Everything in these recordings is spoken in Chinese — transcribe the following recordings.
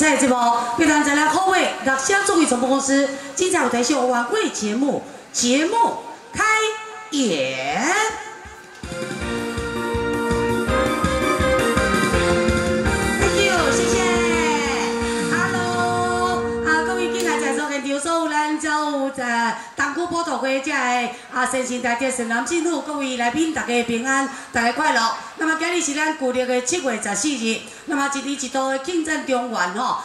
彩的节目，要让咱来好话，乐声作为总公司精彩舞台秀晚会节目，节目开演。 东区报道会，遮个新生代特色男性女，各位来宾，大家平安，大家快乐。那么今日是咱旧历的7月14日，那么一年一度的庆赞中元吼，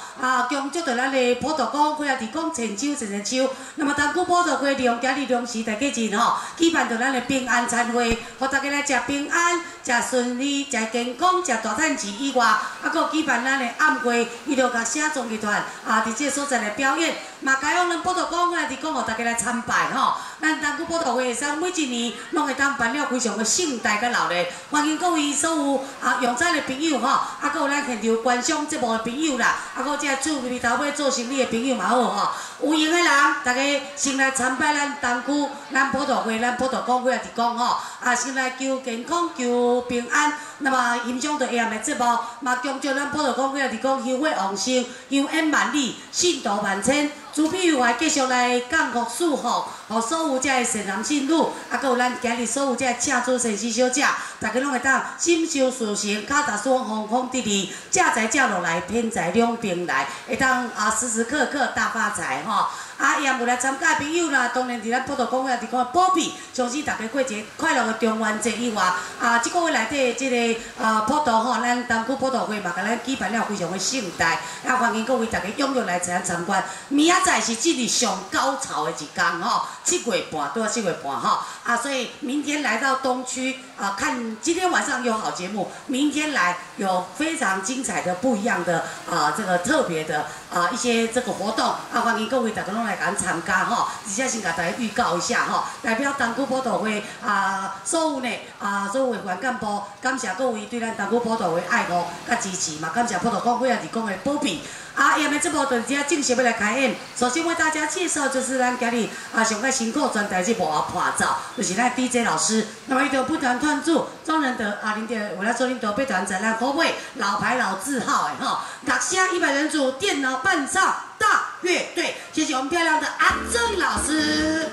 恭祝到咱的普渡公，或者是讲千秋千千秋。那么东区报道会利用今日中时大家真吼，举办到咱的平安餐会，互大家来食平安、食顺利、食健康、食大赚钱以外，搁举办咱的暗会，伊就甲写综艺团伫这所在来表演。嘛，解放咱普渡公，或者是讲，互大家来参拜。 吼，咱东区报道会上每一年拢会当办了非常的盛大甲热闹，欢迎各位所有用餐的朋友吼，搁有咱现场观赏节目的朋友啦，搁遮厝边头尾做生意的朋友嘛好吼。有闲的人，大家先来参拜咱东区、咱报道会、咱报道公会也是讲吼，先来求健康、求平安。那么欣赏到下面节目，嘛恭祝咱报道公会也是讲香火旺盛、香烟万里、信徒万千。 主庇佑还继续来降福赐福，予所有遮个善男信女，搁有咱今日所有遮个请主先生小姐，大家拢会当心想事成，脚踏双方方得利，嫁财嫁落来，偏财两边来，会当时时刻刻大发财吼。也无来参加的朋友啦，当然伫咱报道公会也伫讲保庇，相信大家过一个快乐的中元节以外，这个月内底即个报道吼，咱东区报道会嘛，甲咱举办了非常的盛大，欢迎各位大家踊跃来参观。明仔载是即日上高潮的一天吼，7月半到7月半吼，所以明天来到东区看今天晚上有好节目，明天来有非常精彩的不一样的这个特别的一些这个活动，欢迎各位大家。 来敢参加吼，而且先甲大家预告一下吼，代表东区报道会所有呢所有会员干部，感谢各位对咱东区报道会爱护甲支持嘛，感谢报道公会也是讲的保庇。下面这部就是要正式要来开演，首先为大家介绍就是咱今日上个辛苦全台这部伴奏，就是咱 DJ 老师，那么伊就不断关注庄仁德恁就为了做恁多被团在咱国外老牌老字号的吼，大声100人组电脑伴奏。 大乐队，谢谢我们漂亮的阿珍老师。